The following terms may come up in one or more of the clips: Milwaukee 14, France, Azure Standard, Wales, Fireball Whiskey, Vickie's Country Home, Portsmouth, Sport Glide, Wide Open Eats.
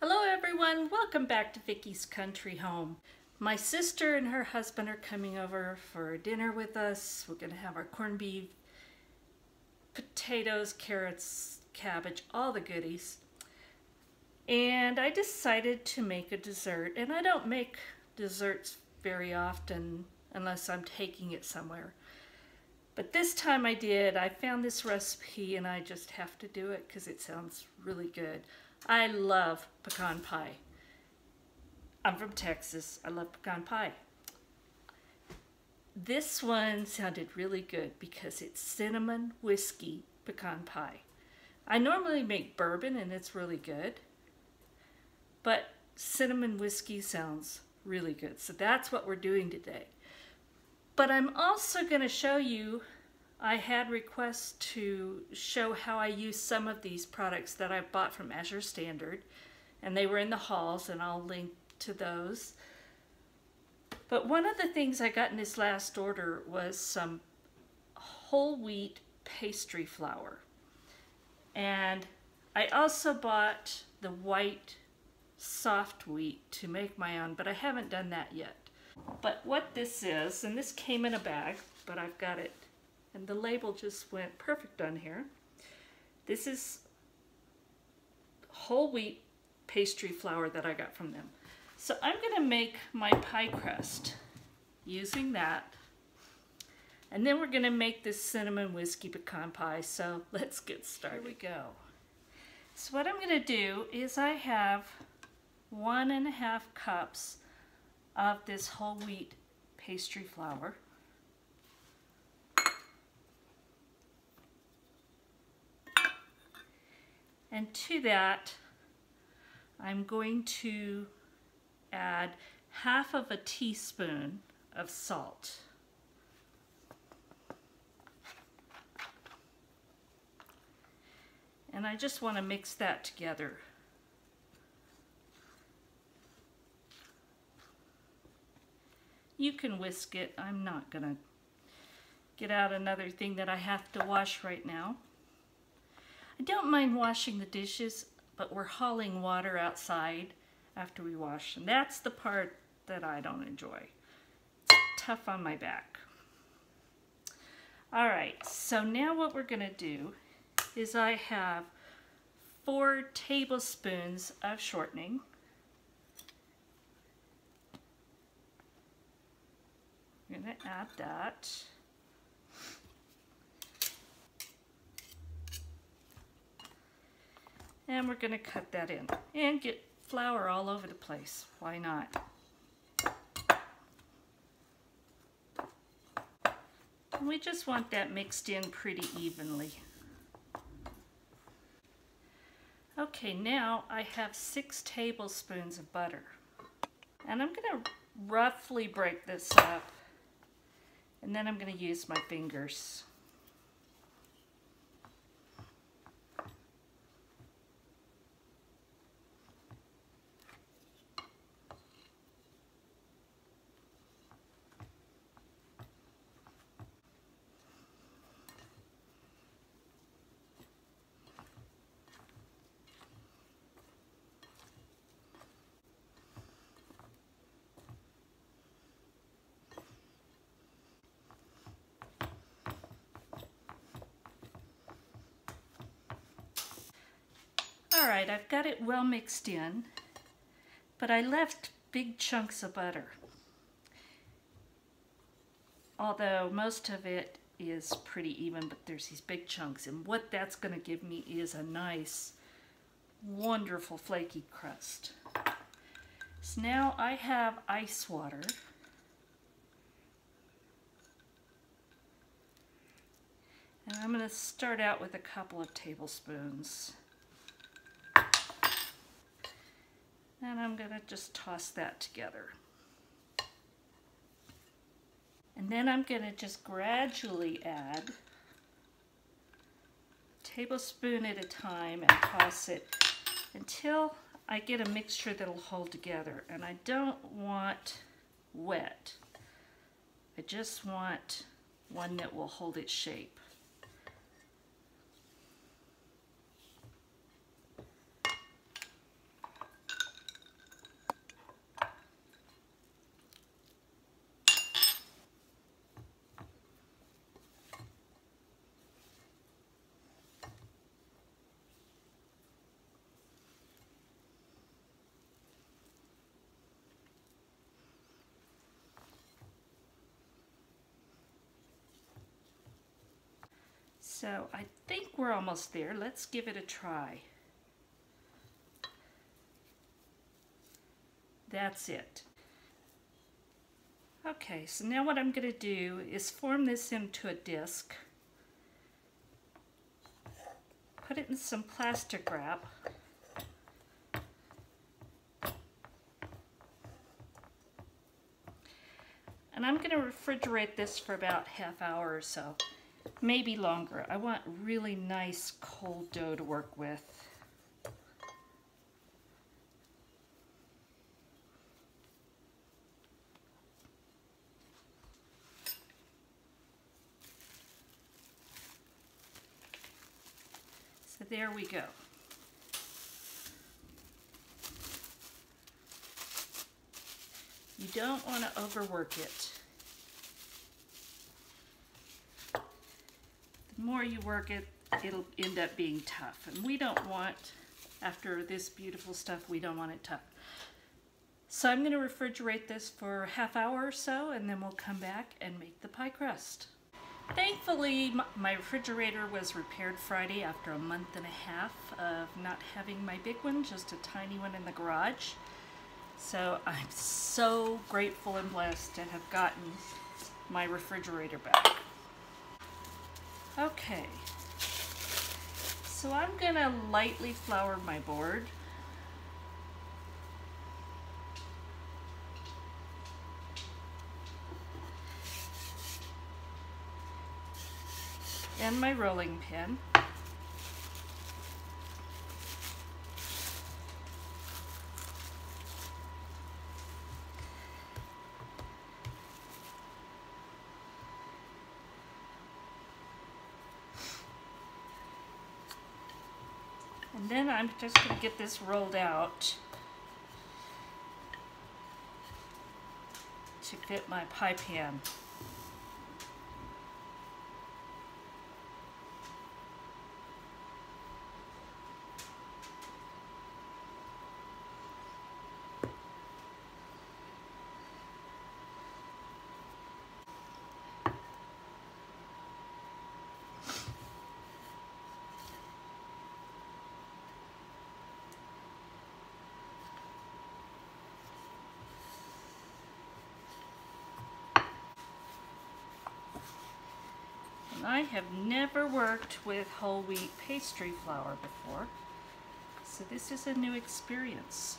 Hello everyone, welcome back to Vickie's Country Home. My sister and her husband are coming over for dinner with us. We're gonna have our corned beef, potatoes, carrots, cabbage, all the goodies. And I decided to make a dessert, and I don't make desserts very often unless I'm taking it somewhere. But this time I did. I found this recipe and I just have to do it because it sounds really good. I love pecan pie. I'm from Texas. I love pecan pie. This one sounded really good because it's cinnamon whiskey pecan pie. I normally make bourbon and it's really good, but cinnamon whiskey sounds really good. So that's what we're doing today. But I'm also going to show you, I had requests to show how I use some of these products that I bought from Azure Standard, and they were in the hauls, and I'll link to those. But one of the things I got in this last order was some whole wheat pastry flour. And I also bought the white soft wheat to make my own, but I haven't done that yet. But what this is, and this came in a bag, but I've got it, and the label just went perfect on here. This is whole wheat pastry flour that I got from them. So I'm gonna make my pie crust using that. And then we're gonna make this cinnamon whiskey pecan pie. So let's get started. Here we go. So what I'm gonna do is I have 1.5 cups of this whole wheat pastry flour. And to that, I'm going to add 1/2 teaspoon of salt. And I just want to mix that together. You can whisk it. I'm not gonna get out another thing that I have to wash right now. I don't mind washing the dishes, but we're hauling water outside after we wash, and that's the part that I don't enjoy. It's tough on my back. All right, so now what we're gonna do is I have 4 tablespoons of shortening. I'm going to add that. And we're going to cut that in and get flour all over the place. Why not? And we just want that mixed in pretty evenly. Okay, now I have 6 tablespoons of butter. And I'm going to roughly break this up. And then I'm going to use my fingers. Alright, I've got it well mixed in, but I left big chunks of butter, although most of it is pretty even, but there's these big chunks, and what that's going to give me is a nice, wonderful flaky crust. So now I have ice water, and I'm going to start out with a couple of tablespoons. And I'm going to just toss that together. And then I'm going to just gradually add a tablespoon at a time and toss it until I get a mixture that'll hold together. And I don't want wet. I just want one that will hold its shape. So I think we're almost there. Let's give it a try. That's it. Okay, so now what I'm going to do is form this into a disc, put it in some plastic wrap, and I'm going to refrigerate this for about half hour or so, maybe longer. I want really nice cold dough to work with. So there we go. You don't want to overwork it. The more you work it, it'll end up being tough. And we don't want, after this beautiful stuff, we don't want it tough. So I'm going to refrigerate this for half hour or so, and then we'll come back and make the pie crust. Thankfully, my refrigerator was repaired Friday after a month and a half of not having my big one, just a tiny one in the garage. So I'm so grateful and blessed to have gotten my refrigerator back. Okay, so I'm gonna lightly flour my board. And my rolling pin. And then I'm just going to get this rolled out to fit my pie pan. I have never worked with whole wheat pastry flour before, so this is a new experience.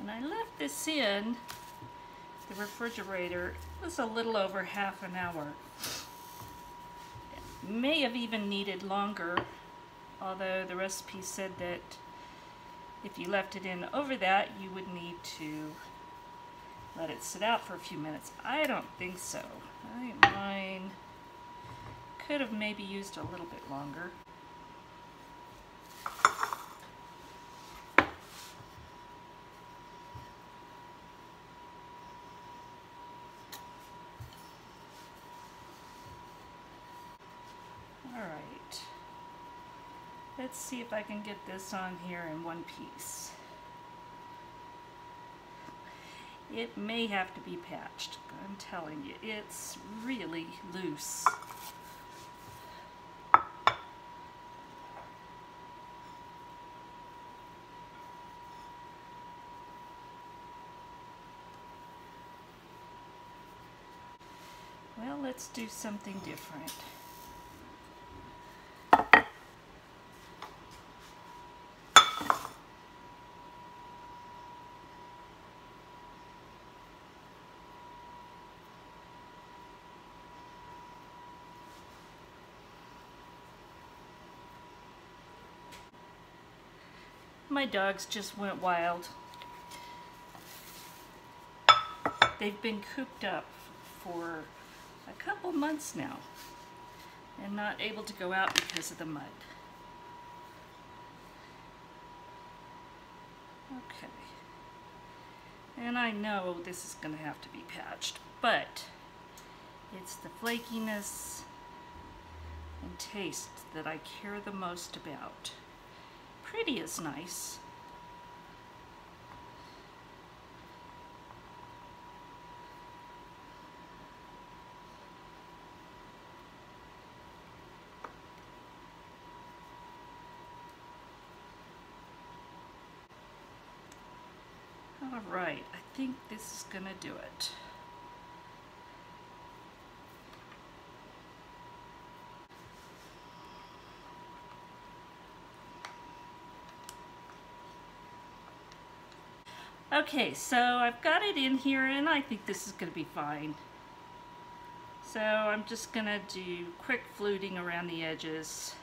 And I left this in the refrigerator. It was a little over half an hour. It may have even needed longer, although the recipe said that if you left it in over that, you would need to let it sit out for a few minutes. I don't think so. I think mine could have maybe used a little bit longer. Let's see if I can get this on here in one piece. It may have to be patched. I'm telling you, it's really loose. Well, let's do something different. My dogs just went wild. They've been cooped up for a couple months now and not able to go out because of the mud. Okay. And I know this is going to have to be patched, but it's the flakiness and taste that I care the most about. Pretty is nice. All right, I think this is gonna do it. Okay, so I've got it in here and I think this is going to be fine. So I'm just going to do quick fluting around the edges.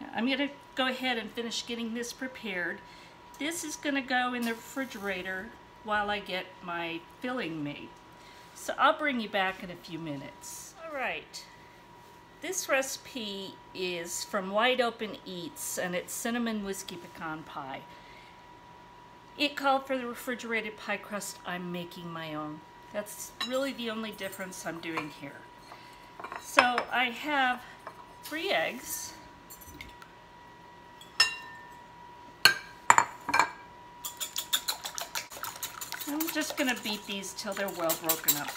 Now I'm going to go ahead and finish getting this prepared. This is going to go in the refrigerator while I get my filling made. So I'll bring you back in a few minutes. All right. This recipe is from Wide Open Eats and it's cinnamon whiskey pecan pie. It called for the refrigerated pie crust. I'm making my own. That's really the only difference I'm doing here. So I have 3 eggs. I'm just going to beat these till they're well broken up.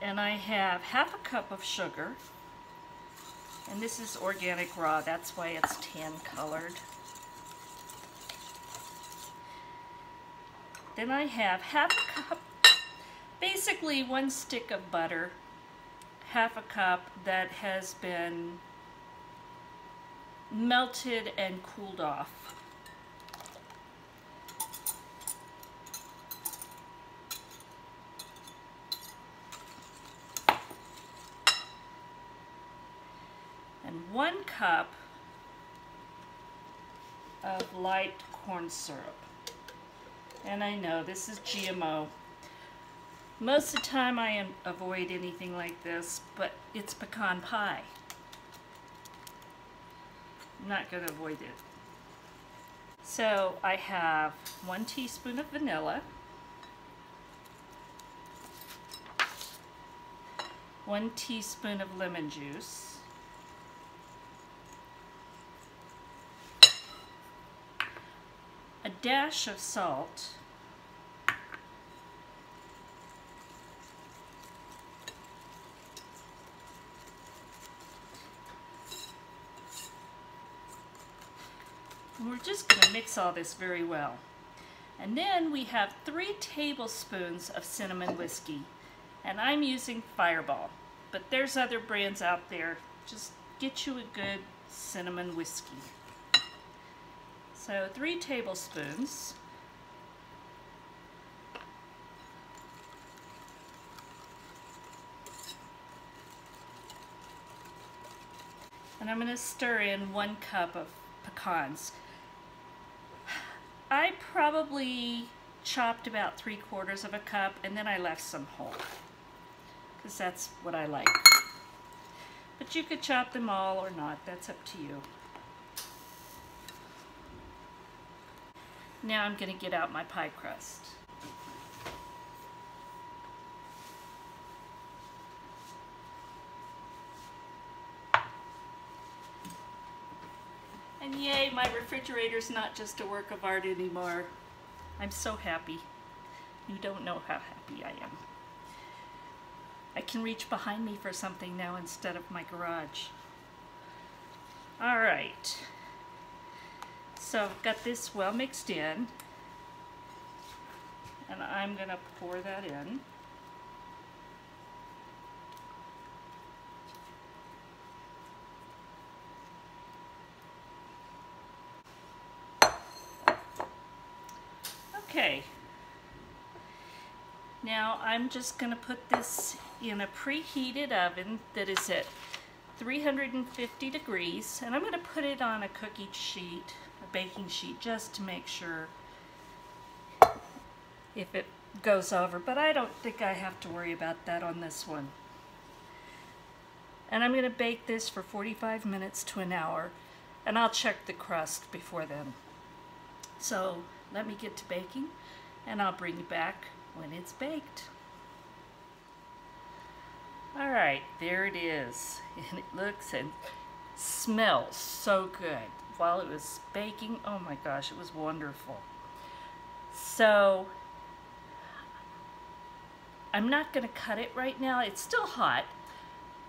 And I have 1/2 cup of sugar. And this is organic raw, that's why it's tan colored. Then I have 1/2 cup, basically 1 stick of butter, 1/2 cup that has been melted and cooled off. And 1 cup of light corn syrup. And I know this is GMO. Most of the time I avoid anything like this, but it's pecan pie. I'm not going to avoid it. So I have 1 teaspoon of vanilla, 1 teaspoon of lemon juice, 1 dash of salt, and we're just going to mix all this very well. And then we have 3 tablespoons of cinnamon whiskey, and I'm using Fireball, but there's other brands out there. Just get you a good cinnamon whiskey. So 3 tablespoons. And I'm going to stir in 1 cup of pecans. I probably chopped about 3/4 of a cup and then I left some whole because that's what I like. But you could chop them all or not, that's up to you. Now I'm going to get out my pie crust. And yay, my refrigerator's not just a work of art anymore. I'm so happy. You don't know how happy I am. I can reach behind me for something now instead of my garage. All right, so I've got this well mixed in, and I'm gonna pour that in. Okay, now I'm just going to put this in a preheated oven that is at 350 degrees, and I'm going to put it on a cookie sheet, a baking sheet, just to make sure if it goes over, but I don't think I have to worry about that on this one. And I'm going to bake this for 45 minutes to an hour, and I'll check the crust before then. So let me get to baking, and I'll bring you back when it's baked. All right, there it is. And it looks and smells so good. While it was baking, oh my gosh, it was wonderful. So I'm not going to cut it right now. It's still hot,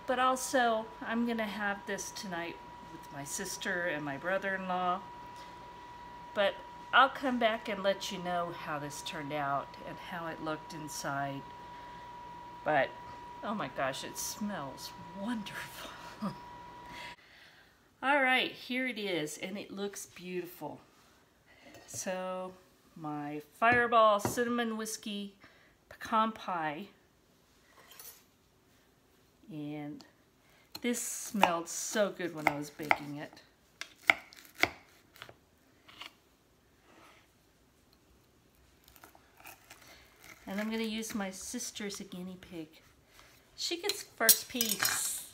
but also I'm going to have this tonight with my sister and my brother-in-law. But I'll come back and let you know how this turned out and how it looked inside. But oh my gosh, it smells wonderful. All right, here it is, and it looks beautiful. So my Fireball Cinnamon Whiskey Pecan Pie, and this smelled so good when I was baking it. And I'm going to use my sister as a guinea pig. She gets first piece.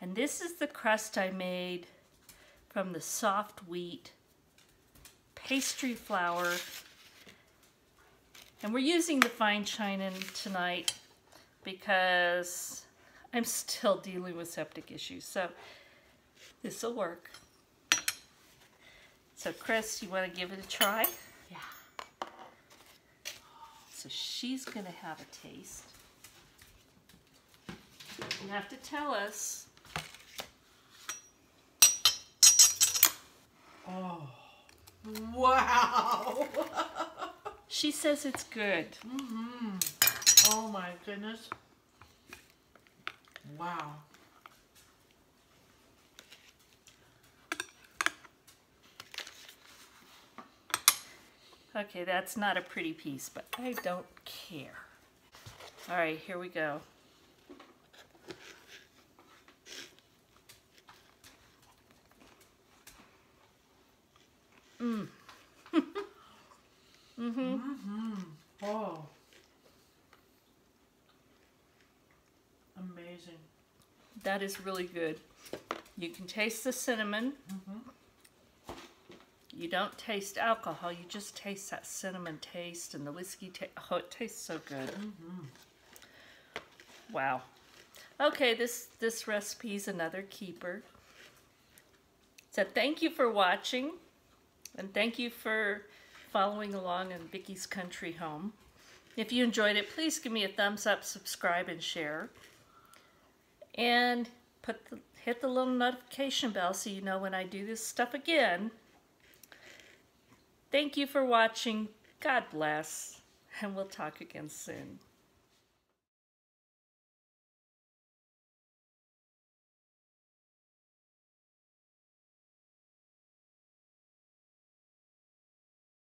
And this is the crust I made from the soft wheat pastry flour. And we're using the fine china tonight because I'm still dealing with septic issues. So this will work. So Chris, you want to give it a try? Yeah. So she's going to have a taste. You have to tell us. Oh, wow. She says it's good. Mm-hmm. Oh my goodness. Wow. Okay, that's not a pretty piece, but I don't care. All right, here we go. Mm. Mm-hmm. Mm-hmm. Oh. Amazing. That is really good. You can taste the cinnamon. Mm-hmm. You don't taste alcohol, you just taste that cinnamon taste and the whiskey taste. Oh, it tastes so good. Mm-hmm. Wow. Okay, this recipe is another keeper. So thank you for watching, and thank you for following along in Vickie's Country Home. If you enjoyed it, please give me a thumbs up, subscribe, and share. And hit the little notification bell so you know when I do this stuff again. Thank you for watching. God bless, and we'll talk again soon.